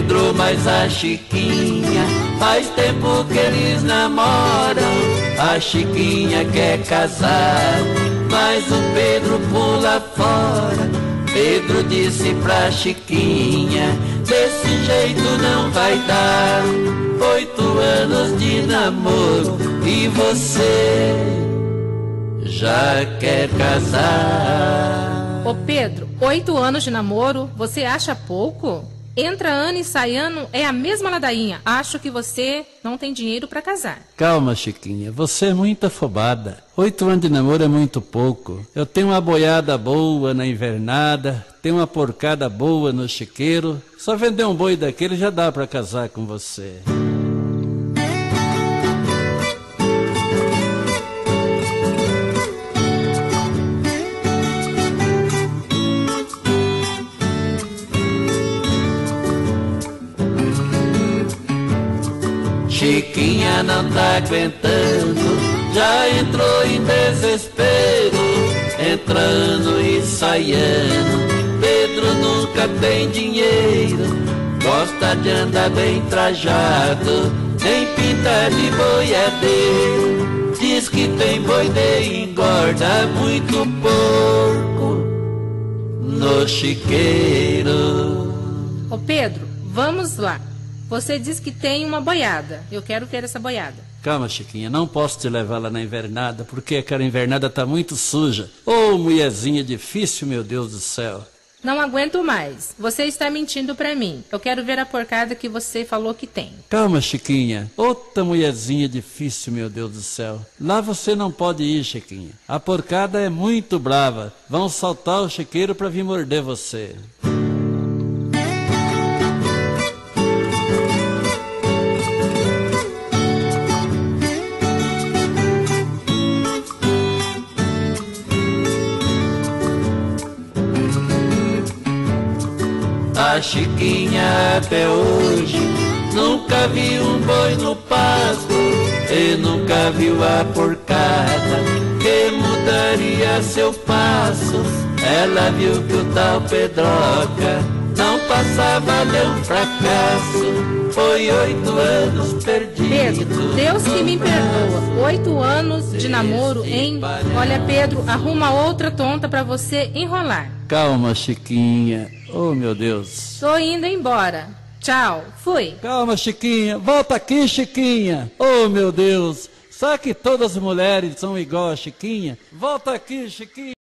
Pedro, mas a Chiquinha, faz tempo que eles namoram. A Chiquinha quer casar, mas o Pedro pula fora. Pedro disse pra Chiquinha, desse jeito não vai dar. 8 anos de namoro e você já quer casar. Ô Pedro, 8 anos de namoro, você acha pouco? Entra ano e sai ano, é a mesma ladainha. Acho que você não tem dinheiro pra casar. Calma, Chiquinha, você é muito afobada. 8 anos de namoro é muito pouco. Eu tenho uma boiada boa na invernada, tenho uma porcada boa no chiqueiro. Só vender um boi daquele já dá pra casar com você. Chiquinha não tá aguentando, já entrou em desespero. Entrando e saindo, Pedro nunca tem dinheiro. Gosta de andar bem trajado, nem pinta de boiadeiro. Diz que tem boi de engorda, muito porco no chiqueiro. Ô Pedro, vamos lá. Você diz que tem uma boiada. Eu quero ter essa boiada. Calma, Chiquinha. Não posso te levar lá na invernada, porque aquela invernada tá muito suja. Ô, mulherzinha difícil, meu Deus do céu. Não aguento mais. Você está mentindo pra mim. Eu quero ver a porcada que você falou que tem. Calma, Chiquinha. Outra mulherzinha difícil, meu Deus do céu. Lá você não pode ir, Chiquinha. A porcada é muito brava. Vão saltar o chiqueiro pra vir morder você. A Chiquinha até hoje nunca viu um boi no pasto e nunca viu a porcada que mudaria seu passo. Ela viu que o tal Pedroca não passava de um fracasso. Foi 8 anos perdidos. Pedro, Deus que me perdoa. 8 anos de namoro, hein? Olha, Pedro, arruma outra tonta pra você enrolar. Calma, Chiquinha. Oh, meu Deus. Tô indo embora. Tchau. Fui. Calma, Chiquinha. Volta aqui, Chiquinha. Oh, meu Deus. Será que todas as mulheres são igual a Chiquinha? Volta aqui, Chiquinha.